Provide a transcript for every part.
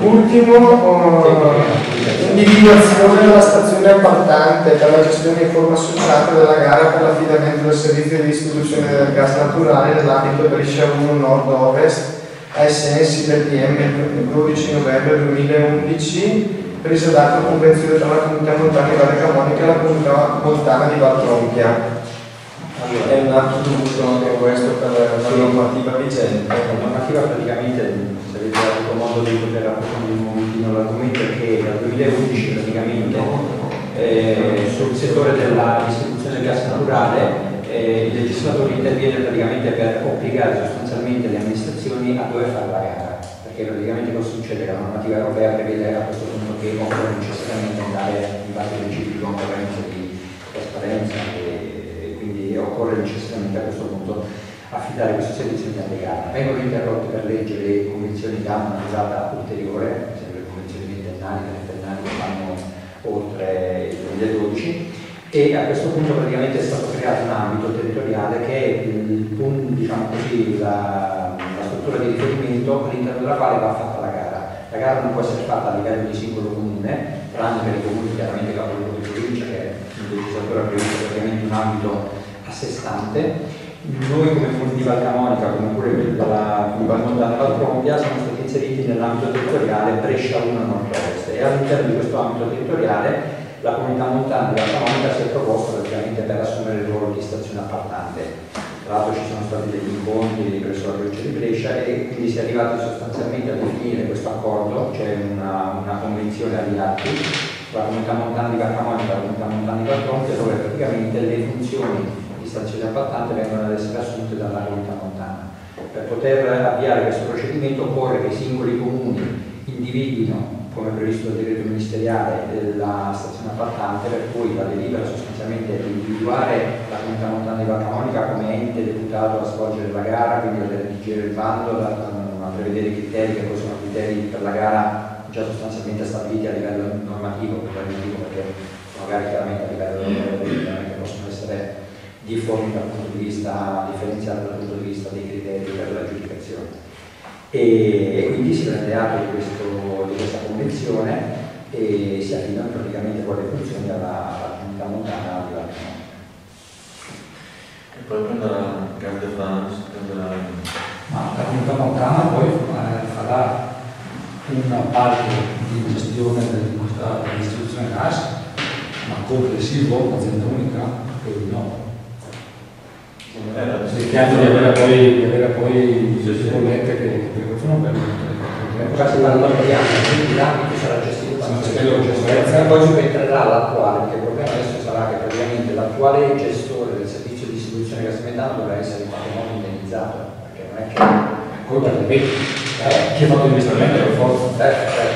Ultimo, individuazione della stazione appaltante per la gestione in forma associata della gara per l'affidamento del servizio di distribuzione del gas naturale nell'ambito Brescia 1 Nord-Ovest ai sensi del PM del 12 novembre 2011, presa d'atto convenzione tra la Comunità Montana di Valle Camonica e la Comunità Montana di Valle Trompia. Allora, è un atto dovuto anche questo per la normativa vigente. La normativa praticamente, se avete avuto modo di poter approfondire un momentino l'argomento, è che dal 2011 praticamente sul settore della distribuzione del gas naturale il legislatore interviene praticamente per obbligare sostanzialmente le amministrazioni a dover fare la gara, perché praticamente cosa succede? La normativa europea prevede a questo punto che occorre necessariamente andare in base ai principi di concorrenza, di trasparenza, e quindi occorre necessariamente a questo punto affidare questo servizio alle gare. Vengono interrotte per legge le convenzioni che hanno una durata ulteriore, sempre le convenzioni ventennali che vanno oltre il 2012. E a questo punto praticamente è stato creato un ambito territoriale che è la struttura di riferimento all'interno della quale va fatta la gara. La gara non può essere fatta a livello di singolo comune, tranne per i comuni chiaramente capoluogo di provincia, che il legislatore ha previsto praticamente un ambito a sé stante. Noi come Comune di Valcamonica, come pure la Comunità Montana di Valle Trompia, siamo stati inseriti nell'ambito territoriale Brescia 1 Nord-Ovest e all'interno di questo ambito territoriale la Comunità Montana di Valle Camonica si è proposta praticamente per assumere il ruolo di stazione appaltante. Tra l'altro ci sono stati degli incontri presso la provincia di Brescia e quindi si è arrivati sostanzialmente a definire questo accordo, cioè una convenzione agli atti tra la Comunità Montana di Valle Camonica e la Comunità Montana di Valle Trompia, dove praticamente le funzioni di stazione appaltante vengono ad essere assunte dalla Comunità Montana. Per poter avviare questo procedimento occorre che i singoli comuni individuino, come previsto dal decreto ministeriale, della stazione appaltante, per cui la delibera sostanzialmente è di individuare la Comunità Montana di Valle Camonica come ente deputato a svolgere la gara, quindi a redigere il bando, a prevedere i criteri che poi sono criteri per la gara già sostanzialmente stabiliti a livello normativo, perché sono gare chiaramente a livello che possono essere difformi dal punto di vista differenziati dal punto di vista dei criteri per l'aggiudicazione. E quindi si prende atto di questa convenzione e si affidano praticamente con le funzioni alla Comunità Montana di Valle Camonica. E poi prende la grande fans della... Ma la Comunità Montana poi farà una parte di gestione di questa distribuzione gas, ma complessivo, un'azienda unica, quindi no. Si chiama di avere poi sicuramente che sono per quasi la normativa, quindi l'ambito sarà gestito da un'azienda, poi subentrerà l'attuale, perché il problema adesso sarà che praticamente l'attuale gestore del servizio di distribuzione gas metano dovrà essere in qualche modo indennizzato, perché non è che colpa del chi ha fatto l'investimento per forza,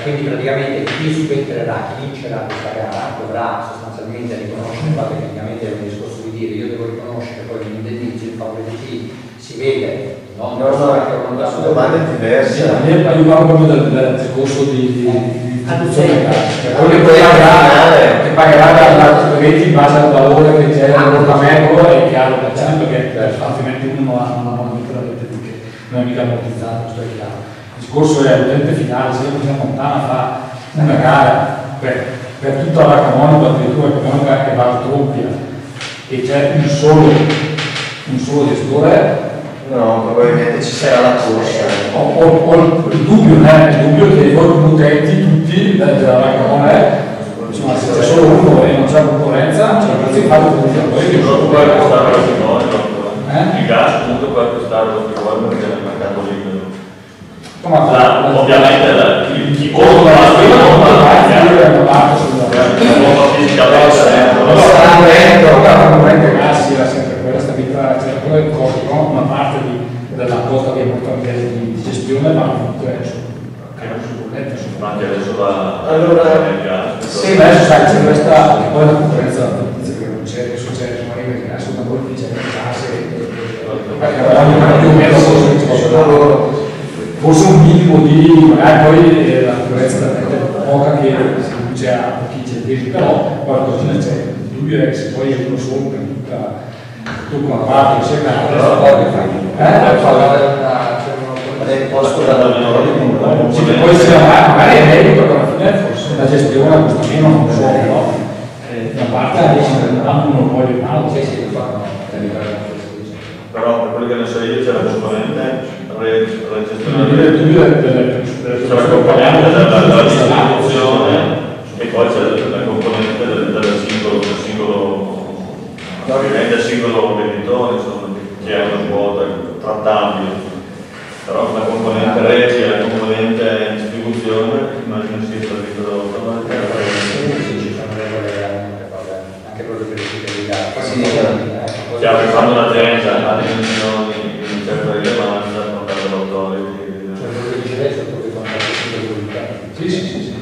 quindi praticamente chi subentrerà, chi vincerà questa gara dovrà sostanzialmente riconoscere, ma tecnicamente è un discorso di dire io devo riconoscere poi l'indennizio in favore di chi si vede. No, sono domande diverse. Mi aiutavo proprio dal discorso di distribuzione gas, che quello che pagherà la rete in base al valore che c'è nell'ammortamento è chiaro, perché altrimenti uno ha una moneta che non è mica ammortizzata, questo è chiaro. Il discorso è l'utente finale, se la Comunità Montana fa una gara per tutta la Valcamonica, addirittura la Valcamonica che va a Trompia e c'è un solo gestore. No, probabilmente ci sarà la corsa. Ho il dubbio, che voi utenti tutti della Valcamonica, insomma, se c'è solo uno e non c'è concorrenza, non c'è la prezzo di fatto che non può costare la prima. Il gas comunque può costare la prima perché nel mercato libero. Ovviamente chi compra la prima non va a fare una parte sulla prima. La stabilità c'era quello del costo, no? Una parte della costa che è molto anche di gestione, ma comunque ma anche adesso va allora sì, adesso sai c'è questa e poi la concorrenza dice che non c'è, adesso c'è perché adesso una volta c'è la classe forse un minimo di magari poi la concorrenza è poca che si produce a pochi centesimi, però qualcosa c'è. Il dubbio è che se poi uno solo per tutta tu con la parte, c'è una cosa che fai. posto dall'autore. Sì, può essere magari è merito, però alla fine forse la gestione a questo meno non suona, no? Da parte anche un monopolio in mano, sì, sì, però per quello che ne so io c'era assolutamente la gestione della componente della distribuzione e poi c'è la componente del singolo venditore, insomma, che è una quota trattabile, però la componente reti e la componente distribuzione immagino sia il servizio anche proprio per il cittadino, chiaro che quando l'azienda ha dimensioni di un certo rilevanza non perde l'autore, cioè quello che viceversa proprio quando ha il sì sì sì sì.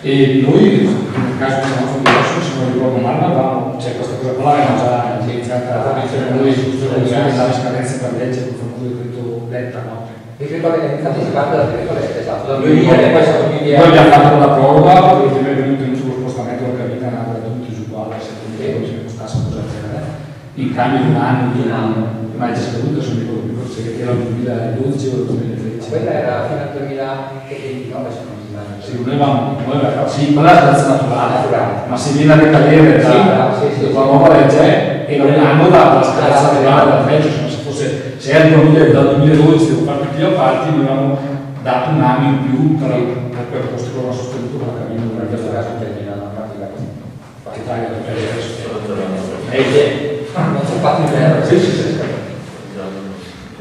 E noi nel caso del nostro diverso, se non ricordo male, c'è questa cosa qua, l'avevamo già iniziata a mettere noi sulle scadenze per legge, con il famoso decreto letta, no? Decreto anticipato dalla decreto letta, esatto. Noi abbiamo fatto la prova, perché è venuto in suo spostamento la capita andava tutti su uguale, se non ci costasse cosa c'era, in cambio di un anno, ma è scaduto, se non ricordo più, che era il 2012 o il 2013. Quella era fino al 2029. Sì, sì, ma la stanza naturale, ma se viene a ricadere da nuova legge e non hanno dalla stanza naturale dalla legge, se era dal 2012 devo fare tutti gli appalti, noi avevamo dato un anno in più per quel costo che non ha sostenuto con la cabina, in questo caso termina la pratica che taglia la pelle.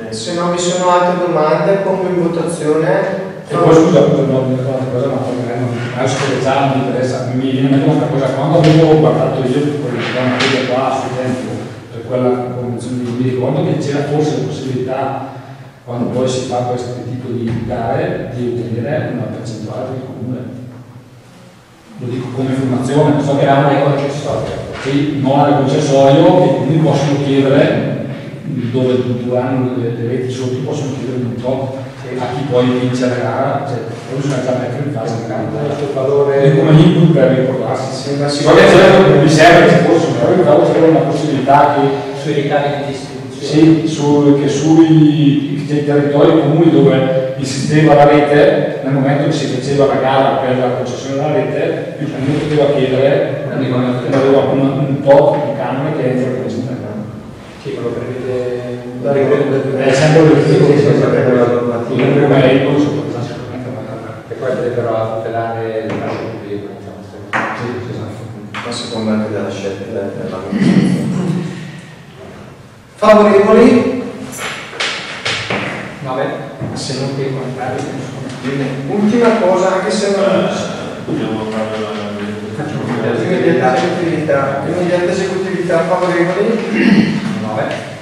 Se non vi sono altre domande, pongo in votazione. E poi scusa, non mi ricordo una cosa, ma poi magari mi interessa, mi viene in mente una cosa, quando avevo guardato io per quella cosa qua sul tempo, per quella convenzione di mi ricordo che c'era forse la possibilità, quando poi si fa questo tipo di gare, di ottenere una percentuale per il comune. Lo dico come informazione, so che era una concessoria. Sì, non era concessorio, e quindi possono chiedere, dove duranno le reti sotto, possono chiedere un tot. A chi poi vince la gara, cioè, bisogna già mettere in fase il valore come input per ricordarsi. Si vuole che mi serve, se posso, però io volevo avere una possibilità che sui ricarichi di distribuzione, sì, che sui territori comuni dove esisteva la rete, nel momento che si faceva la gara per la concessione della rete, il comune poteva chiedere un tot di canone che entra in questa è sempre l'obiettivo che si sarebbe la normativa e poi andrebbero a tutelare il lascio pubblico, ma secondo anche della scelta della favorevoli 9 se non che contrari. Ultima cosa, anche se non immediata esecutività favorevoli 9